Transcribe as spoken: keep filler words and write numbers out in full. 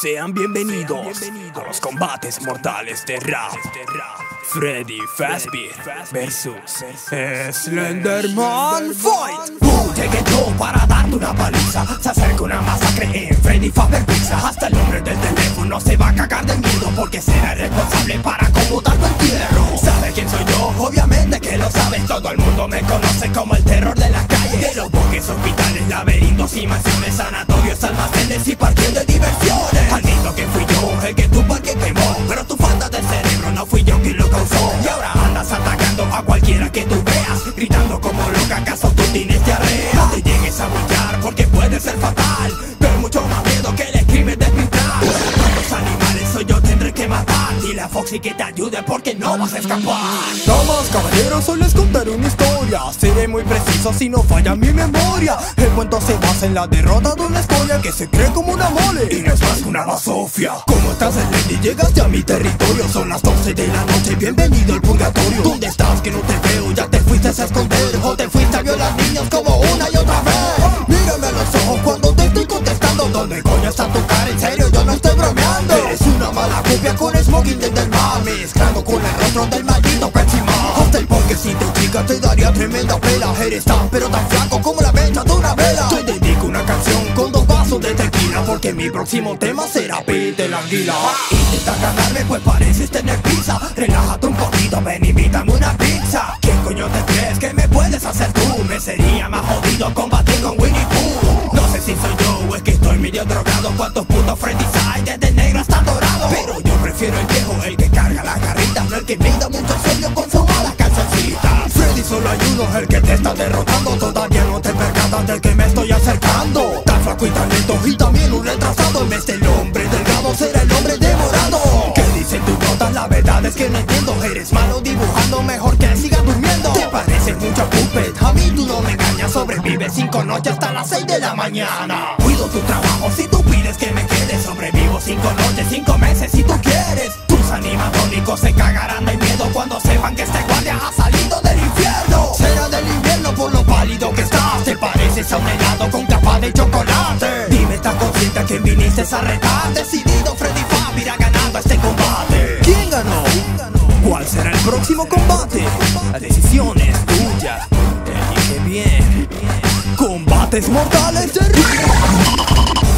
sean bienvenidos a los combates mortales de rap. Freddy Fazbear versus Slenderman Fight. Pooh llegó para darte una paliza. Se acerca una masacre en Freddy Fazbear Pizza. Hasta el hombre del teléfono se va a cagar del miedo, porque será responsable para computar tu entierro. ¿Sabes quién soy yo? Obviamente que lo sabes. Todo el mundo me conoce como el terror de las calles, de los bosques, hospitales, laberintos y mansiones, sanatorios, almacenes y parques de diversiones. Al mismo que fui yo el que tu parque quemó, pero tu falta de cerebro no fui yo quien lo causó. Y ahora andas atacando a cualquiera que tú veas, gritando como loca, ¿acaso tú tienes diarrea? No te llegues a bullar porque puede ser fatal, pero mucho más miedo que el escribe de pintar. Los animales soy yo, tendré que matar, y la Foxy que te ayude porque no vas a escapar. Damas, caballeros, hoy les contaré una historia, seré muy preciso si no falla mi memoria. El cuento se basa en la derrota de una escoria que se cree como una mole y no es más que una basofia. Como estás en Lady, llegaste a mi territorio, son las doce de la noche, bienvenido al purgatorio. ¿Dónde estás que no te veo? Ya te fuiste a esconder o te fuiste a violar niños como una y otra vez. Mírame a los ojos cuando te estoy contestando, ¿dónde coño está tu cara? En serio yo no estoy bromeando. Eres una mala copia con smoking del del mal, mezclando con el rostro del maldito Pensimán. Hasta el porque si te chica te daría tremenda pela. Eres tan pero tan flaco como la mecha de una vela. Te dedico una canción con dos vasos de tequila, porque mi próximo tema será Pete el Anguila. Intenta ganarme pues pareces tener pizza, relájate un poquito, ven invítame una pizza. ¿Qué coño te crees que me puedes hacer tú? Me sería más jodido combatir con Winnie Pooh. No sé si soy yo o es que estoy medio drogado. ¿Cuántos putos Freddy hay desde negro hasta dorado? Pero yo prefiero el viejo, el que carga la carrita, no el que me da mucho sueño con su mala calzoncita. Freddy solo hay uno, el que te está derrotando, todavía no te percatas del que me estoy acercando. Tan flaco y tan lento y también un retrasado, en vez del hombre delgado será el hombre devorado. ¿Qué dicen tus notas? La verdad es que no entiendo, eres malo dibujando, mejor que sigas durmiendo. Te pareces mucho a Puppet, a mí tú no me engañas, sobrevives cinco noches hasta las seis de la mañana. Cuido tu trabajo si tú pides que me quede, sobrevivo cinco noches, cinco meses si tú quieres. Tus animatrónicos se cagarán de miedo cuando sepan que este guardia ha salido del infierno. Será del invierno por lo pálido que estás, te pareces a un helado con capa de chocolate. Dime, ¿estás consciente que viniste a retar? Decidido Freddy Fazbear irá ganando este combate. ¿Quién ganó? ¿Cuál será el próximo combate? La decisión es tuya. Elige bien. Combates mortales de río.